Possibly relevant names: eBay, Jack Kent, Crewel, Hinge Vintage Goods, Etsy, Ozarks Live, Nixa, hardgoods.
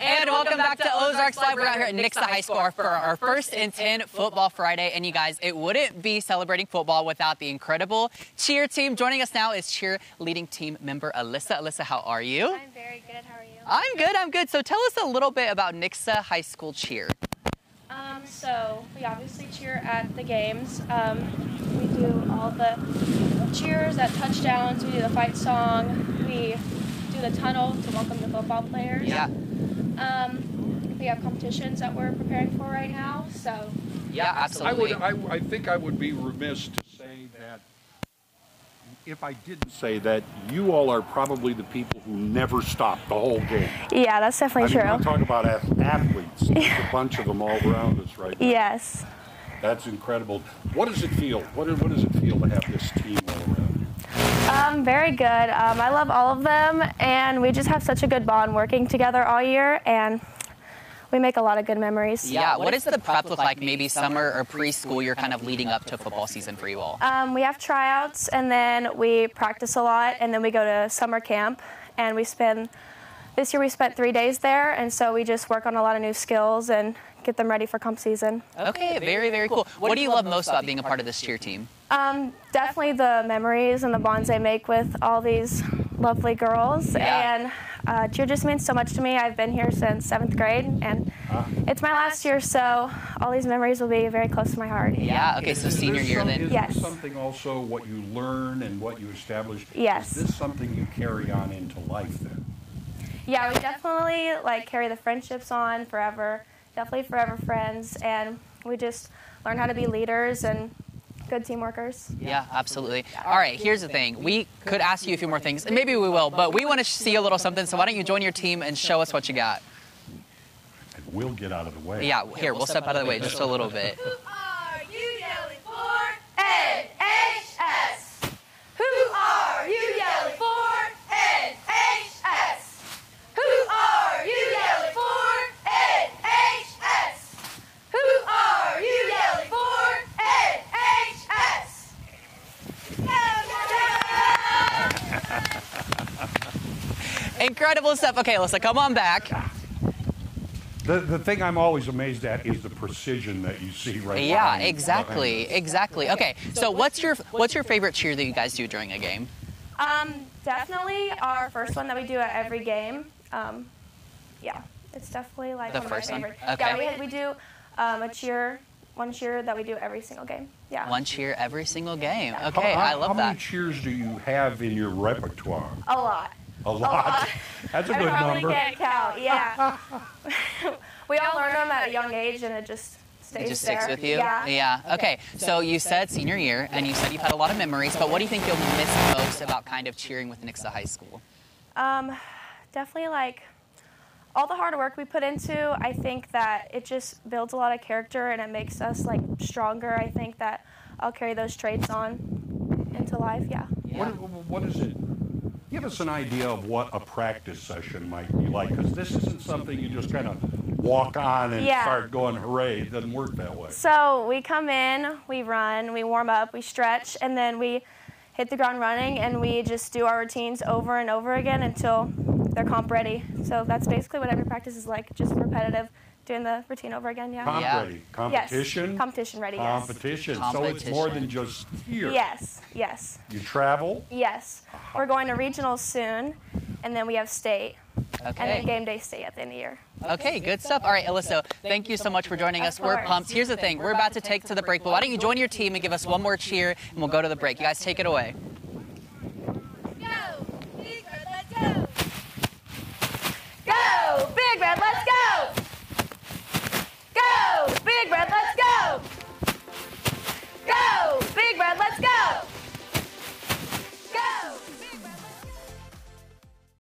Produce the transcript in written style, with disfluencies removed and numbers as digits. And welcome back to Ozarks Live. We're out here at Nixa High School for our first and 10 Football Friday. And you guys, it wouldn't be celebrating football without the incredible cheer team. Joining us now is cheerleading team member Alyssa. Alyssa, how are you? I'm very good. How are you? I'm good. I'm good. So tell us a little bit about Nixa High School cheer. So we obviously cheer at the games. We do all the cheers at touchdowns. We do the fight song. We do the tunnel to welcome the football players. Yeah. We have competitions that we're preparing for right now. So yeah, absolutely. I think I would be remiss to say that if I didn't say that you all are probably the people who never stop the whole game. Yeah, that's definitely true. I mean, we're talking about athletes. There's a bunch of them all around us right now. Yes. That's incredible. What does it feel? What does it feel to have this team all around you? Very good. I love all of them, and we just have such a good bond working together all year, and we make a lot of good memories. Yeah, what does the prep look like, maybe summer or preschool, you're kind of leading up to football season for you all? We have tryouts, and then we practice a lot, and then we go to summer camp, and this year we spent 3 days there, and so we just work on a lot of new skills and get them ready for comp season. Okay, very, very cool. What do you love most about being a part of this cheer team? Definitely the memories and the bonds I make with all these lovely girls. Yeah. And cheer just means so much to me. I've been here since 7th grade, and it's my last year, so all these memories will be very close to my heart. Yeah, okay, so senior year then. Yes. Is something also what you learn and what you establish? Yes. Is this something you carry on into life then? Yeah, we definitely carry the friendships on forever. Definitely forever friends, and we just learn how to be leaders and good team workers. Yeah, absolutely. All right, here's the thing. We could ask you a few more things, and maybe we will, but we want to see a little something, so why don't you join your team and show us what you got? And we'll get out of the way. Yeah, here, we'll step out of the way just a little bit. Incredible stuff. Okay, Alyssa, come on back. The thing I'm always amazed at is the precision that you see right now. Yeah, exactly. Okay, so what's your favorite cheer that you guys do during a game? Definitely our first one that we do at every game. Yeah, it's definitely like the first one. Okay. Yeah, we do one cheer that we do every single game. Yeah. One cheer every single game. Okay, I love that. How many cheers do you have in your repertoire? A lot. A lot. That's a good number. I probably can't count, yeah. We all learn them at a young age, and it just stays there. It just sticks with you? Yeah. Okay, so you said senior year, and you said you've had a lot of memories, but what do you think you'll miss most about kind of cheering with Nixa High School? Definitely, all the hard work we put into, I think that it just builds a lot of character, and it makes us, stronger. I think that I'll carry those traits on into life, yeah. What is it? Give us an idea of what a practice session might be like, because this isn't something you just kind of walk on and start going, hooray. It doesn't work that way. So we come in, we run, we warm up, we stretch, and then we hit the ground running, and we just do our routines over and over again until they're comp ready. So that's basically what every practice is like, just repetitive, doing the routine over again, yeah. Comp ready. Competition? Yes. Competition ready, yes. Competition. So it's more than just here. Yes, yes. You travel? Yes. We're going to regionals soon, and then we have state. Okay. And then game day state at the end of the year. Okay, good stuff. All right, Alyssa, thank you so much for joining us. We're pumped. Here's the thing. We're about to take to the break, but why don't you join your team and give us one more cheer, and we'll go to the break. You guys take it away.